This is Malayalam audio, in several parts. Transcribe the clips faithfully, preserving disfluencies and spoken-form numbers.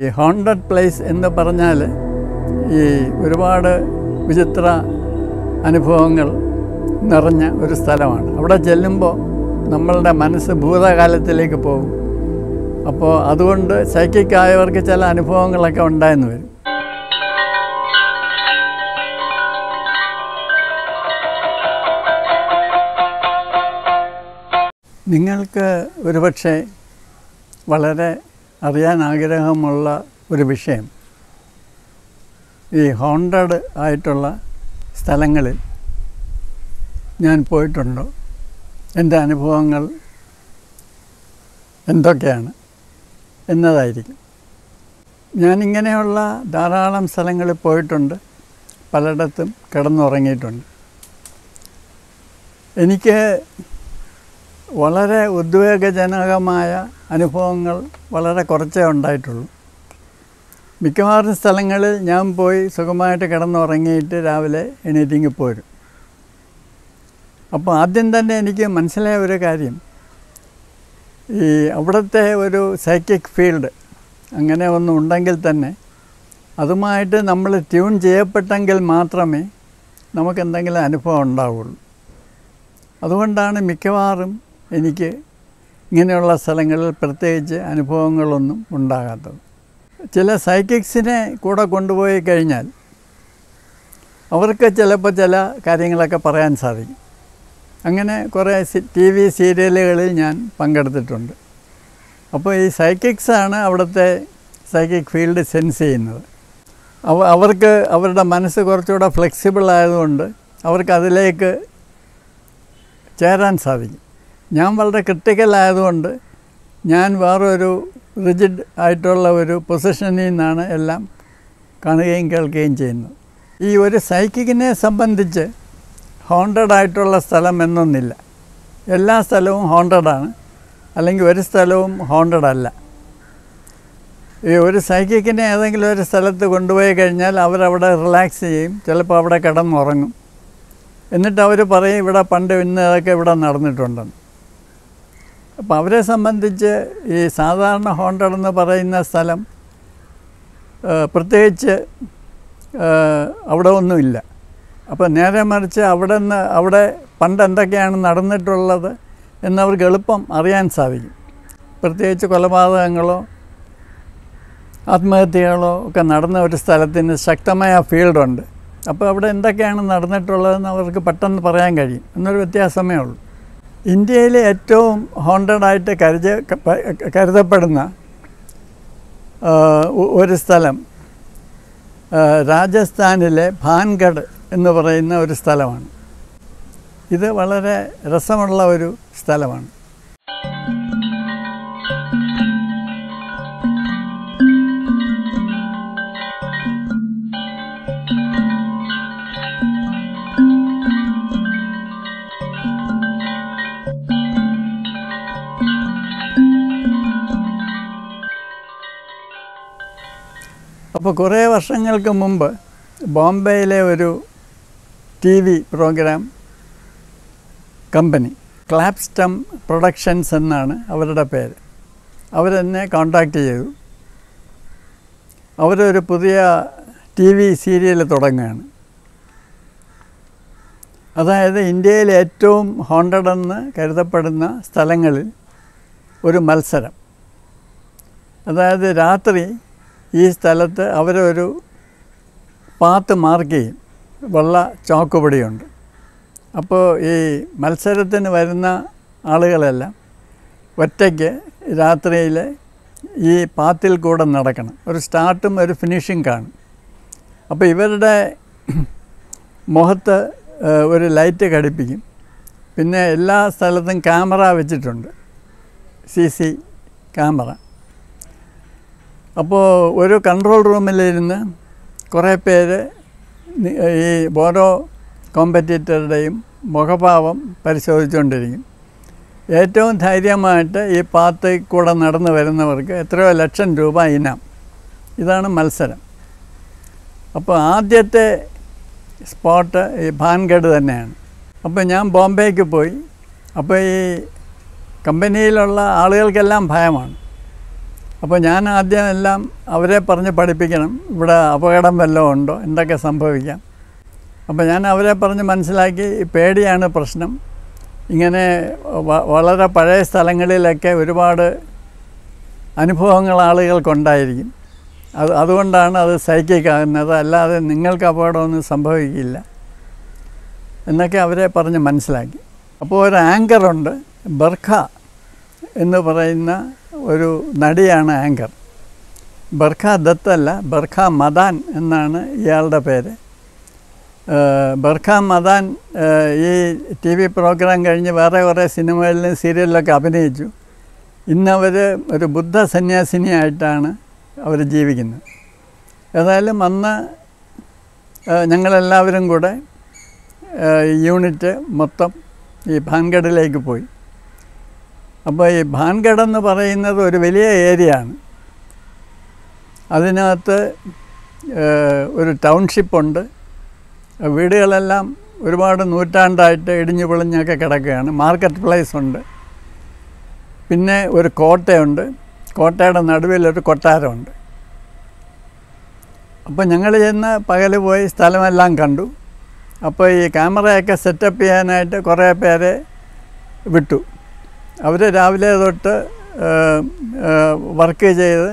The haunted place in the Paranale, the Urubada Vijitra Anipongal, Naranya, Urustalavan. Out of Jelimbo, Namalda Manasa Buda Galatelegapo. Apo Adunda, psychic eye or Kachala Anipongal like on Dinwell. Ningalka Urubache Valere. Arian Agarahamulla Uribisham. The haunted Aitola Stalangal Yan Poetondo and the Anipongal and Dokiana and the Lady Yaninganeola, Daralam Salangal Poetunda, Paladatum, Kadanorangetund. Enike Valare Uduega Janagamaya. Anipongal, Valada Korche on title. Mikar Stalangal, Yampoi, Sokomata Kadano Rangate, Avale, anything a poet. Upon Adindan, any game, Mansela Vrecarium. The Abrate were psychic field, Angana Nundangal Tane. Adamaita number tune Jepatangal Matrame, Namakandangal Anipon Dowel. Adavandana Mikavarum, any game. ഇങ്ങനെയുള്ള സ്ഥലങ്ങളിൽ പ്രത്യേകിച്ച് അനുഭവങ്ങളൊന്നും ഉണ്ടാകാത്തത്. ചില സൈക്കിക്സിനെ കൂടെ കൊണ്ടുപോയി കഴിഞ്ഞാൽ അവർക്ക് ചിലപ്പോൾ ചില കാര്യങ്ങളൊക്കെ പറയാൻ സാധിക്കും. അങ്ങനെ കുറേ ടിവി സീരിയലുകളിൽ ഞാൻ പങ്കെടുത്തിട്ടുണ്ട്. അപ്പോൾ ഈ സൈക്കിക്സ് ആണ് അവിടുത്തെ സൈക്കിക് ഫീൽഡ് സെൻസ് ചെയ്യുന്നത്. അവർക്ക് അവരുടെ മനസ്സ് കുറച്ചുകൂടി ഫ്ലെക്സിബിൾ ആയതുകൊണ്ട് അവർക്ക് അതിലേക്ക് ചേരാൻ സാധിക്കും. ഞാൻ വളരെ ക്രിട്ടിക്കൽ ആയതുകൊണ്ട് ഞാൻ വേറെ ഒരു റിജിഡ് ആയിട്ടുള്ള ഒരു പൊസിഷനിൽ നിന്നാണ് എല്ലാം കാണുകയും കേൾക്കുകയും ചെയ്യുന്നത്. ഈ ഒരു സൈക്കിക്കിനെ സംബന്ധിച്ച് ഹോണ്ടഡ് ആയിട്ടുള്ള സ്ഥലം എന്നൊന്നില്ല. എല്ലാ സ്ഥലവും ഹോണ്ടഡാണ്, അല്ലെങ്കിൽ ഒരു സ്ഥലവും ഹോണ്ടഡ് അല്ല. ഈ ഒരു സൈക്കിക്കിനെ ഏതെങ്കിലും ഒരു സ്ഥലത്ത് കൊണ്ടുപോയി കഴിഞ്ഞാൽ അവരവിടെ റിലാക്സ് ചെയ്യും, ചിലപ്പോൾ അവിടെ കിടന്നുറങ്ങും. എന്നിട്ട് അവർ പറയും ഇവിടെ പണ്ട് ഇന്ന് ഇതൊക്കെ ഇവിടെ നടന്നിട്ടുണ്ടെന്ന്. അപ്പോൾ അവരെ സംബന്ധിച്ച് ഈ സാധാരണ ഹോണ്ടഡ് എന്ന് പറയുന്ന സ്ഥലം പ്രത്യേകിച്ച് അവിടെ ഒന്നുമില്ല. അപ്പോൾ നേരെ മറിച്ച് അവിടെ നിന്ന് അവിടെ പണ്ട് എന്തൊക്കെയാണ് നടന്നിട്ടുള്ളത് എന്നവർക്ക് എളുപ്പം അറിയാൻ സാധിക്കും. പ്രത്യേകിച്ച് കൊലപാതകങ്ങളോ ആത്മഹത്യകളോ ഒക്കെ നടന്ന ഒരു സ്ഥലത്തിന് ശക്തമായ ഫീൽഡുണ്ട്. അപ്പോൾ അവിടെ എന്തൊക്കെയാണ് നടന്നിട്ടുള്ളതെന്ന് അവർക്ക് പെട്ടെന്ന് പറയാൻ കഴിയും. എന്നൊരു വ്യത്യാസമേ ഉള്ളൂ. ഇന്ത്യയിലെ ഏറ്റവും ഹോണ്ടഡായിട്ട് കരുത കരുതപ്പെടുന്ന ഒരു സ്ഥലം രാജസ്ഥാനിലെ ഭാൻഗഡ് എന്ന് പറയുന്ന ഒരു സ്ഥലമാണ്. ഇത് വളരെ രസമുള്ള ഒരു സ്ഥലമാണ്. അപ്പോൾ കുറേ വർഷങ്ങൾക്ക് മുമ്പ് ബോംബെയിലെ ഒരു ടി വി പ്രോഗ്രാം കമ്പനി ക്ലാപ്സ്റ്റം പ്രൊഡക്ഷൻസ് എന്നാണ് അവരുടെ പേര്. അവരെന്നെ കോണ്ടാക്റ്റ് ചെയ്തു. അവരൊരു പുതിയ ടി വി സീരിയൽ തുടങ്ങുകയാണ്. അതായത് ഇന്ത്യയിലെ ഏറ്റവും ഹോണ്ടഡ് എന്ന് കരുതപ്പെടുന്ന സ്ഥലങ്ങളിൽ ഒരു മത്സരം. അതായത് രാത്രി ഈ സ്ഥലത്ത് അവരൊരു പാത്ത് മാർക്ക് ചെയ്യും, വെള്ള ചോക്കുപടിയുണ്ട്. അപ്പോൾ ഈ മത്സരത്തിന് വരുന്ന ആളുകളെല്ലാം ഒറ്റയ്ക്ക് രാത്രിയിൽ ഈ പാത്തിൽ കൂടെ നടക്കണം. ഒരു സ്റ്റാർട്ടും ഒരു ഫിനിഷിങ് കാണും. അപ്പോൾ ഇവരുടെ മുഖത്ത് ഒരു ലൈറ്റ് ഘടിപ്പിക്കും. പിന്നെ എല്ലാ സ്ഥലത്തും ക്യാമറ വെച്ചിട്ടുണ്ട്, സി സി ക്യാമറ. അപ്പോൾ ഒരു കൺട്രോൾ റൂമിലിരുന്ന് കുറേ പേര് ഈ ഓരോ കോമ്പറ്റീറ്ററുടെയും മുഖഭാവം പരിശോധിച്ചുകൊണ്ടിരിക്കും. ഏറ്റവും ധൈര്യമായിട്ട് ഈ പാത്ത് കൂടെ നടന്നു വരുന്നവർക്ക് എത്രയോ ലക്ഷം രൂപ ഇനാം. ഇതാണ് മത്സരം. അപ്പോൾ ആദ്യത്തെ സ്പോട്ട് ഈ ഭാൻഗഡ് തന്നെയാണ്. അപ്പോൾ ഞാൻ ബോംബെക്ക് പോയി. അപ്പോൾ ഈ കമ്പനിയിലുള്ള ആളുകൾക്കെല്ലാം ഭയമാണ്. അപ്പോൾ ഞാൻ ആദ്യം എല്ലാം അവരെ പറഞ്ഞ് പഠിപ്പിക്കണം, ഇവിടെ അപകടം വല്ലതും ഉണ്ടോ, എന്തൊക്കെ സംഭവിക്കാം. അപ്പോൾ ഞാൻ അവരെ പറഞ്ഞ് മനസ്സിലാക്കി, പേടിയാണ് പ്രശ്നം. ഇങ്ങനെ വളരെ പഴയ സ്ഥലങ്ങളിലൊക്കെ ഒരുപാട് അനുഭവങ്ങൾ ആളുകൾക്കുണ്ടായിരിക്കും. അത് അതുകൊണ്ടാണ് അത് സൈക്കിക്കാകുന്നത്, അല്ലാതെ നിങ്ങൾക്ക് അപകടമൊന്നും സംഭവിക്കില്ല എന്നൊക്കെ അവരെ പറഞ്ഞ് മനസ്സിലാക്കി. അപ്പോൾ ഒരു ആങ്കറുണ്ട്, ബർഖ എന്ന് പറയുന്ന ഒരു നടിയാണ് ആങ്കർ. ബർഖ ദത്തല്ല, ബർഖ മദാൻ എന്നാണ് ഇയാളുടെ പേര്. ബർഖ മദാൻ ഈ ടി വി പ്രോഗ്രാം കഴിഞ്ഞ് വേറെ കുറേ സിനിമകളിലും സീരിയലിലൊക്കെ അഭിനയിച്ചു. ഇന്നവർ ഒരു ബുദ്ധ സന്യാസിനിയായിട്ടാണ് അവർ ജീവിക്കുന്നത്. ഏതായാലും അന്ന് ഞങ്ങളെല്ലാവരും കൂടെ യൂണിറ്റ് മൊത്തം ഈ ഭാൻഗഡിലേക്ക് പോയി. അപ്പോൾ ഈ ഭാൻഗഡ് എന്ന് പറയുന്നത് ഒരു വലിയ ഏരിയ ആണ്. അതിനകത്ത് ഒരു ടൗൺഷിപ്പുണ്ട്. വീടുകളെല്ലാം ഒരുപാട് നൂറ്റാണ്ടായിട്ട് ഇടിഞ്ഞു പൊളിഞ്ഞൊക്കെ കിടക്കുകയാണ്. മാർക്കറ്റ് പ്ലേസ് ഉണ്ട്, പിന്നെ ഒരു കോട്ടയുണ്ട്, കോട്ടയുടെ നടുവിലൊരു കൊട്ടാരമുണ്ട്. അപ്പോൾ ഞങ്ങൾ ചെന്ന് പകൽ പോയി സ്ഥലമെല്ലാം കണ്ടു. അപ്പോൾ ഈ ക്യാമറയൊക്കെ സെറ്റപ്പ് ചെയ്യാനായിട്ട് കുറേ പേരെ വിട്ടു. അവർ രാവിലെ തൊട്ട് വർക്ക് ചെയ്ത്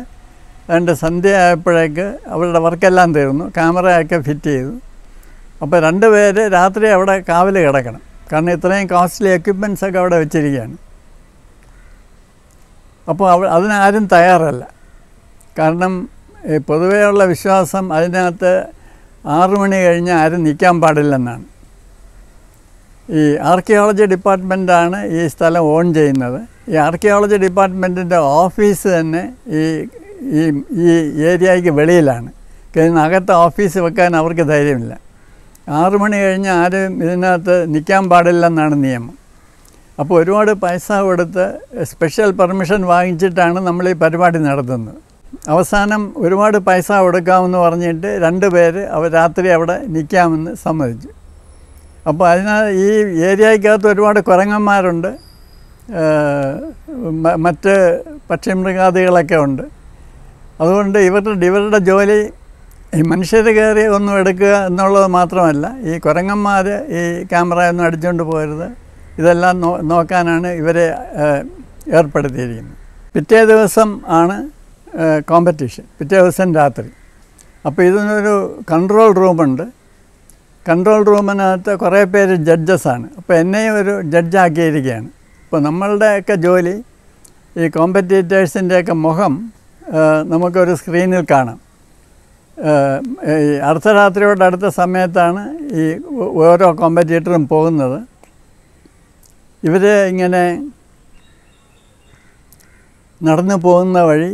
രണ്ട് സന്ധ്യ ആയപ്പോഴേക്ക് അവരുടെ വർക്കെല്ലാം തീർന്നു, ക്യാമറയൊക്കെ ഫിറ്റ് ചെയ്തു. അപ്പോൾ രണ്ട് പേര് രാത്രി അവിടെ കാവൽ കിടക്കണം, കാരണം ഇത്രയും കോസ്റ്റ്ലി എക്യുപ്മെൻറ്റ്സൊക്കെ അവിടെ വെച്ചിരിക്കുകയാണ്. അപ്പോൾ അവ അതിനാരും തയ്യാറല്ല. കാരണം പൊതുവേ ഉള്ള വിശ്വാസം അതിനകത്ത് ആറു മണി കഴിഞ്ഞ് ആരും നിൽക്കാൻ പാടില്ലെന്നാണ്. ഈ ആർക്കിയോളജി ഡിപ്പാർട്ട്മെൻറ്റാണ് ഈ സ്ഥലം ഓൺ ചെയ്യുന്നത്. ഈ ആർക്കിയോളജി ഡിപ്പാർട്ട്മെൻറ്റിൻ്റെ ഓഫീസ് തന്നെ ഈ ഈ ഈ ഏരിയയ്ക്ക് വെളിയിലാണ്. ഇതിനകത്ത് ഓഫീസ് വെക്കാൻ അവർക്ക് ധൈര്യമില്ല. ആറു മണി കഴിഞ്ഞ് ആരും ഇതിനകത്ത് നിൽക്കാൻ പാടില്ലെന്നാണ് നിയമം. അപ്പോൾ ഒരുപാട് പൈസ കൊടുത്ത് സ്പെഷ്യൽ പെർമിഷൻ വാങ്ങിച്ചിട്ടാണ് നമ്മൾ ഈ പരിപാടി നടത്തുന്നത്. അവസാനം ഒരുപാട് പൈസ കൊടുക്കാമെന്ന് പറഞ്ഞിട്ട് രണ്ട് പേര് അവർ രാത്രി അവിടെ നിൽക്കാമെന്ന് സമ്മതിച്ചു. അപ്പോൾ അതിനകത്ത് ഈ ഏരിയയ്ക്കകത്ത് ഒരുപാട് കുരങ്ങന്മാരുണ്ട്, മറ്റ് പക്ഷിമൃഗാദികളൊക്കെ ഉണ്ട്. അതുകൊണ്ട് ഇവരുടെ ഇവരുടെ ജോലി ഈ മനുഷ്യർ കയറി ഒന്നും എടുക്കുക എന്നുള്ളത് മാത്രമല്ല, ഈ കുരങ്ങന്മാർ ഈ ക്യാമറയൊന്നും അടിച്ചുകൊണ്ട് പോകരുത്, ഇതെല്ലാം നോ നോക്കാനാണ് ഇവരെ ഏർപ്പെടുത്തിയിരിക്കുന്നത്. പിറ്റേ ദിവസം ആണ് കോമ്പറ്റീഷൻ, പിറ്റേ ദിവസം രാത്രി. അപ്പോൾ ഇതിനൊരു കൺട്രോൾ റൂമുണ്ട്. കൺട്രോൾ റൂമിനകത്ത് കുറേ പേര് ജഡ്ജസാണ്. അപ്പോൾ എന്നെയും ഒരു ജഡ്ജാക്കിയിരിക്കുകയാണ്. അപ്പോൾ നമ്മളുടെയൊക്കെ ജോലി ഈ കോമ്പറ്റീറ്റേഴ്സിൻ്റെയൊക്കെ മുഖം നമുക്കൊരു സ്ക്രീനിൽ കാണാം. അർദ്ധരാത്രിയോട് അടുത്ത സമയത്താണ് ഈ ഓരോ കോമ്പറ്റീറ്ററും പോകുന്നത്. ഇവർ ഇങ്ങനെ നടന്നു പോകുന്ന വഴി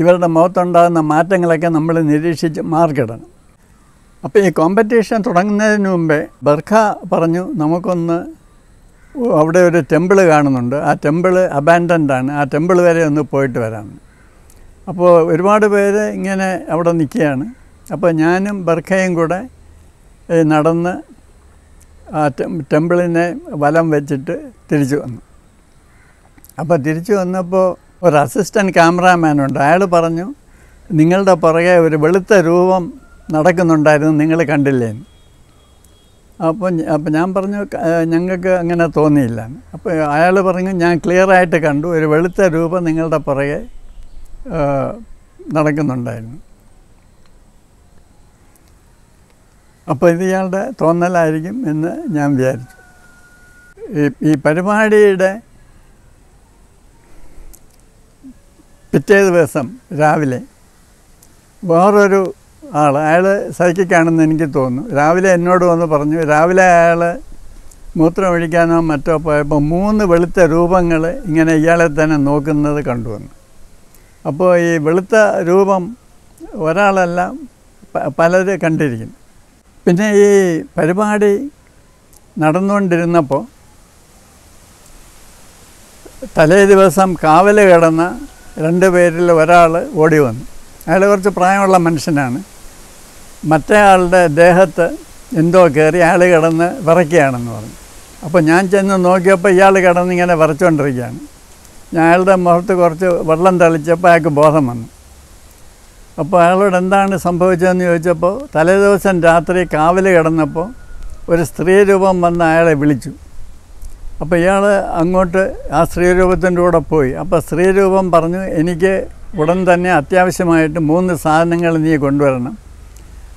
ഇവരുടെ മുഖത്തുണ്ടാകുന്ന മാറ്റങ്ങളൊക്കെ നമ്മൾ നിരീക്ഷിച്ച് മാർക്കിടണം. അപ്പോൾ ഈ കോമ്പറ്റീഷൻ തുടങ്ങുന്നതിന് മുമ്പേ ബർഖ പറഞ്ഞു, നമുക്കൊന്ന് അവിടെ ഒരു ടെമ്പിൾ കാണുന്നുണ്ട്, ആ ടെമ്പിൾ അബാൻഡൻഡ് ആണ്, ആ ടെമ്പിൾ വരെ ഒന്ന് പോയിട്ട് വരാം. അപ്പോൾ ഒരുപാട് പേര് ഇങ്ങനെ അവിടെ നിൽക്കുകയാണ്. അപ്പോൾ ഞാനും ബർഖയും കൂടെ നടന്ന് ആ ടെമ്പിളിനെ വലം വെച്ചിട്ട് തിരിച്ചു വന്നു. അപ്പോൾ തിരിച്ചു വന്നപ്പോൾ ഒരു അസിസ്റ്റൻറ്റ് ക്യാമറാമാനുണ്ട്, അയാൾ പറഞ്ഞു, നിങ്ങളുടെ പുറകെ ഒരു വെളുത്ത രൂപം നടക്കുന്നുണ്ടായിരുന്നു, നിങ്ങൾ കണ്ടില്ലേന്ന്. അപ്പോൾ അപ്പോൾ ഞാൻ പറഞ്ഞു, ഞങ്ങൾക്ക് അങ്ങനെ തോന്നിയില്ല. അപ്പോൾ അയാൾ പറഞ്ഞു, ഞാൻ ക്ലിയറായിട്ട് കണ്ടു, ഒരു വെളുത്ത രൂപം നിങ്ങളുടെ പുറകെ നടക്കുന്നുണ്ടായിരുന്നു. അപ്പോൾ ഇത് ഇയാളുടെ തോന്നലായിരിക്കും എന്ന് ഞാൻ വിചാരിച്ചു. ഈ ഈ പരിപാടിയുടെ പിറ്റേ ദിവസം രാവിലെ വേറൊരു ആൾ, അയാൾ സൈക്കിക്കാണെന്ന് എനിക്ക് തോന്നുന്നു, രാവിലെ എന്നോട് വന്ന് പറഞ്ഞു, രാവിലെ അയാൾ മൂത്രമൊഴിക്കാനോ മറ്റോ പോയപ്പോൾ മൂന്ന് വെളുത്ത രൂപങ്ങൾ ഇങ്ങനെ ഇയാളെ തന്നെ നോക്കുന്നത് കണ്ടുവന്നു. അപ്പോൾ ഈ വെളുത്ത രൂപം ഒരാളെല്ലാം പലര് കണ്ടിരിക്കുന്നു. പിന്നെ ഈ പരിപാടി നടന്നുകൊണ്ടിരുന്നപ്പോൾ തലേ ദിവസം കാവൽ കിടന്ന രണ്ട് പേരിൽ ഒരാൾ ഓടി വന്നു. അയാൾ കുറച്ച് പ്രായമുള്ള മനുഷ്യനാണ്. മറ്റേ ആളുടെ ദേഹത്ത് എന്തോ കയറി, അയാൾ കിടന്ന് വിറയ്ക്കുകയാണെന്ന് പറഞ്ഞു. അപ്പോൾ ഞാൻ ചെന്ന് നോക്കിയപ്പോൾ ഇയാൾ കിടന്നിങ്ങനെ വിറച്ചുകൊണ്ടിരിക്കുകയാണ്. ഞങ്ങളുടെ മുഖത്ത് കുറച്ച് വെള്ളം തളിച്ചപ്പോൾ അയാൾക്ക് ബോധം വന്നു. അപ്പോൾ അയാളോട് എന്താണ് സംഭവിച്ചതെന്ന് ചോദിച്ചപ്പോൾ തലേ ദിവസം രാത്രി കാവൽ കിടന്നപ്പോൾ ഒരു സ്ത്രീരൂപം വന്ന് അയാളെ വിളിച്ചു. അപ്പോൾ ഇയാൾ അങ്ങോട്ട് ആ സ്ത്രീരൂപത്തിൻ്റെ കൂടെ പോയി. അപ്പോൾ സ്ത്രീരൂപം പറഞ്ഞു, എനിക്ക് ഉടൻ തന്നെ അത്യാവശ്യമായിട്ട് മൂന്ന് സാധനങ്ങൾ നീ കൊണ്ടുവരണം.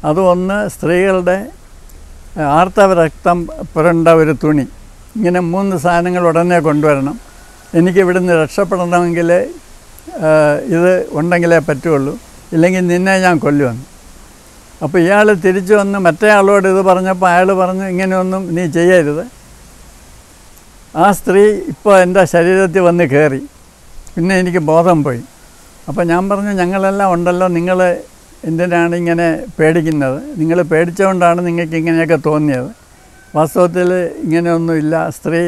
അതൊന്ന് സ്ത്രീകളുടെ ആർത്തവരക്തം പുരണ്ട ഒരു തുണി, ഇങ്ങനെ മൂന്ന് സാധനങ്ങൾ ഉടനെ കൊണ്ടുവരണം. എനിക്കിവിടുന്ന് രക്ഷപ്പെടണമെങ്കിൽ ഇത് ഉണ്ടെങ്കിലേ പറ്റുള്ളൂ, ഇല്ലെങ്കിൽ നിന്നെ ഞാൻ കൊല്ലുമെന്ന്. അപ്പോൾ ഇയാൾ തിരിച്ചു വന്ന് മറ്റേ ആളോട് ഇത് പറഞ്ഞപ്പോൾ അയാൾ പറഞ്ഞു, ഇങ്ങനെയൊന്നും നീ ചെയ്യരുത്, ആ സ്ത്രീ ഇപ്പോൾ എൻ്റെ ശരീരത്തിൽ വന്ന് കയറി, പിന്നെ എനിക്ക് ബോധം പോയി. അപ്പോൾ ഞാൻ പറഞ്ഞു, ഞങ്ങളെല്ലാം ഉണ്ടല്ലോ, നിങ്ങൾ എന്തിനാണ് ഇങ്ങനെ പേടിക്കുന്നത്? നിങ്ങൾ പേടിച്ചുകൊണ്ടാണ് നിങ്ങൾക്ക് ഇങ്ങനെയൊക്കെ തോന്നിയത്. വാസ്തവത്തിൽ ഇങ്ങനെയൊന്നുമില്ല, സ്ത്രീ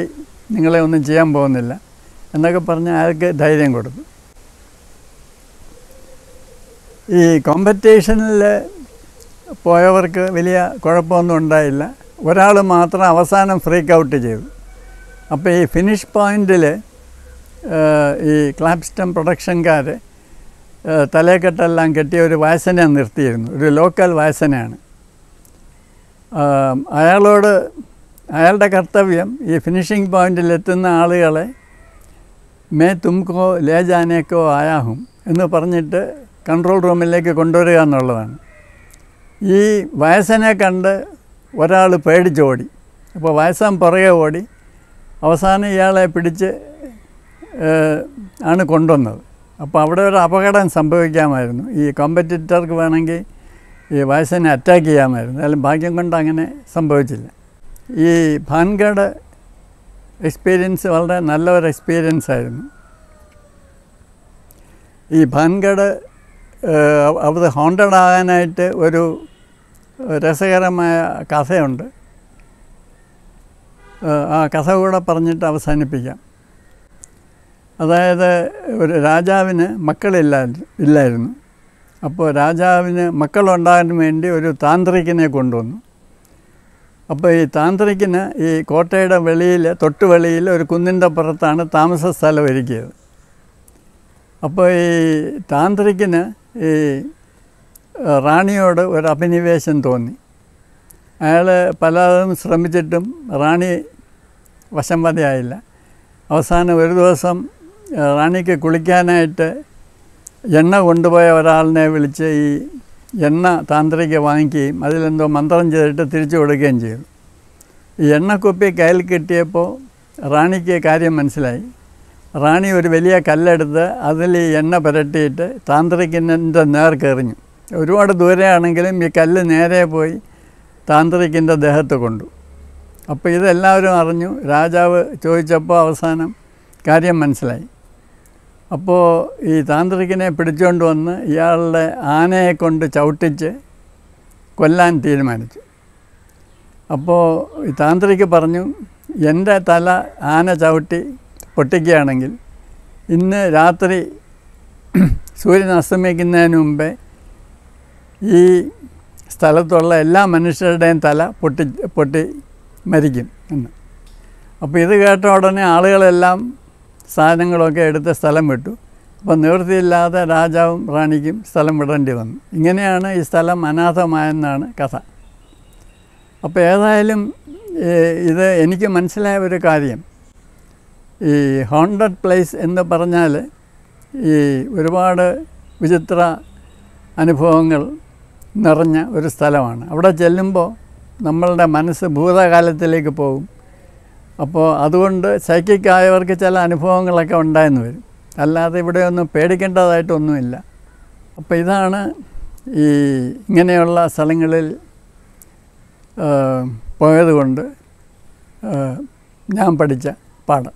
നിങ്ങളെ ഒന്നും ചെയ്യാൻ പോകുന്നില്ല എന്നൊക്കെ പറഞ്ഞ് അയാൾക്ക് ധൈര്യം കൊടുത്തു. ഈ കോമ്പറ്റീഷനിൽ പോയവർക്ക് വലിയ കുഴപ്പമൊന്നും ഉണ്ടായില്ല. ഒരാൾ മാത്രം അവസാനം ഫ്രീക്ക് ഔട്ട് ചെയ്തു. അപ്പോൾ ഈ ഫിനിഷ് പോയിൻറ്റിൽ ഈ ക്ലാപ്സ്റ്റം പ്രൊഡക്ഷൻകാർ തലക്കെട്ടെല്ലാം കെട്ടിയ ഒരു വാസനെ നിർത്തിയിരുന്നു. ഒരു ലോക്കൽ വാസനയാണ്. അയാളോട് അയാളുടെ കർത്തവ്യം ഈ ഫിനിഷിംഗ് പോയിൻറ്റിലെത്തുന്ന ആളുകളെ മേ തുംകോ ലേ ജാനേക്കോ ആയാഹും എന്ന് പറഞ്ഞിട്ട് കൺട്രോൾ റൂമിലേക്ക് കൊണ്ടുവരിക എന്നുള്ളതാണ്. ഈ വയസ്സനെ കണ്ട് ഒരാൾ പേടിച്ചോടി. അപ്പോൾ വയസ്സൻ പുറകെ ഓടി അവസാനം ഇയാളെ പിടിച്ച് ആണ് കൊണ്ടുവന്നത്. അപ്പോൾ അവിടെ ഒരു അപകടം സംഭവിക്കാമായിരുന്നു. ഈ കോമ്പറ്റീറ്റർക്ക് വേണമെങ്കിൽ ഈ വയസ്സനെ അറ്റാക്ക് ചെയ്യാമായിരുന്നു. അതായത് ഭാഗ്യം കൊണ്ട് അങ്ങനെ സംഭവിച്ചില്ല. ഈ ഭാൻഗഡ് എക്സ്പീരിയൻസ് വളരെ നല്ല ഒരു എക്സ്പീരിയൻസ് ആയിരുന്നു. ഈ ഭാൻഗഡ് അത് ഹോണ്ടഡ് ആകാനായിട്ട് ഒരു രസകരമായ കഥയുണ്ട്. ആ കഥ കൂടെ പറഞ്ഞിട്ട് അവസാനിപ്പിക്കാം. അതായത് ഒരു രാജാവിന് മക്കളില്ല ഇല്ലായിരുന്നു അപ്പോൾ രാജാവിന് മക്കളുണ്ടാകാൻ വേണ്ടി ഒരു താന്ത്രികനെ കൊണ്ടുവന്നു. അപ്പോൾ ഈ താന്ത്രികന് ഈ കോട്ടയുടെ വെളിയിൽ തൊട്ട് വെളിയിൽ ഒരു കുന്നിൻ്റെ പുറത്താണ് താമസ സ്ഥലം ഒരുക്കിയത്. അപ്പോൾ ഈ താന്ത്രികന് ഈ റാണിയോട് ഒരു അഭിനിവേശം തോന്നി. അയാൾ പലതും ശ്രമിച്ചിട്ടും റാണി വശംവതയായില്ല. അവസാനം ഒരു ദിവസം റാണിക്ക് കുളിക്കാനായിട്ട് എണ്ണ കൊണ്ടുപോയ ഒരാളിനെ വിളിച്ച് ഈ എണ്ണ താന്ത്രിക വാങ്ങിക്കുകയും അതിലെന്തോ മന്ത്രം ചെയ്തിട്ട് തിരിച്ചു കൊടുക്കുകയും ചെയ്തു. ഈ എണ്ണക്കുപ്പി കയ്യിൽ കിട്ടിയപ്പോൾ റാണിക്ക് കാര്യം മനസ്സിലായി. റാണി ഒരു വലിയ കല്ലെടുത്ത് അതിൽ ഈ എണ്ണ പുരട്ടിയിട്ട് താന്ത്രികൻ്റെ നേർക്കെറിഞ്ഞു. ഒരുപാട് ദൂരെയാണെങ്കിലും ഈ കല്ല് നേരെ പോയി താന്ത്രികൻ്റെ ദേഹത്ത് കൊണ്ടു. അപ്പോൾ ഇതെല്ലാവരും അറിഞ്ഞു. രാജാവ് ചോദിച്ചപ്പോൾ അവസാനം കാര്യം മനസ്സിലായി. അപ്പോൾ ഈ താന്ത്രികനെ പിടിച്ചുകൊണ്ട് വന്ന് ഇയാളുടെ ആനയെ കൊണ്ട് ചവിട്ടിച്ച് കൊല്ലാൻ തീരുമാനിച്ചു. അപ്പോൾ ഈ താന്ത്രിക്ക് പറഞ്ഞു, എൻ്റെ തല ആന ചവിട്ടി പൊട്ടിക്കുകയാണെങ്കിൽ ഇന്ന് രാത്രി സൂര്യൻ അസ്തമിക്കുന്നതിന് മുമ്പേ ഈ സ്ഥലത്തുള്ള എല്ലാ മനുഷ്യരുടെയും തല പൊട്ടി പൊട്ടി മരിക്കും എന്ന്. അപ്പോൾ ഇത് കേട്ട ഉടനെ ആളുകളെല്ലാം സാധനങ്ങളൊക്കെ എടുത്ത് സ്ഥലം വിട്ടു. അപ്പോൾ നിവൃത്തിയില്ലാതെ രാജാവും റാണിക്കും സ്ഥലം വിടേണ്ടി വന്നു. ഇങ്ങനെയാണ് ഈ സ്ഥലം അനാഥമായെന്നാണ് കഥ. അപ്പോൾ ഏതായാലും ഇത് എനിക്ക് മനസ്സിലായ ഒരു കാര്യം, ഈ ഹോണ്ടഡ് പ്ലേസ് എന്ന് പറഞ്ഞാൽ ഈ ഒരുപാട് വിചിത്ര അനുഭവങ്ങൾ നിറഞ്ഞ ഒരു സ്ഥലമാണ്. അവിടെ ചെല്ലുമ്പോൾ നമ്മളുടെ മനസ്സ് ഭൂതകാലത്തിലേക്ക് പോകും. അപ്പോൾ അതുകൊണ്ട് സൈക്കിക് ആയവർക്ക് ചില അനുഭവങ്ങളൊക്കെ ഉണ്ടായെന്ന് വരും. അല്ലാതെ ഇവിടെയൊന്നും പേടിക്കേണ്ടതായിട്ടൊന്നുമില്ല. അപ്പോൾ ഇതാണ് ഈ ഇങ്ങനെയുള്ള സ്ഥലങ്ങളിൽ പോയതുകൊണ്ട് ഞാൻ പഠിച്ച പാഠം.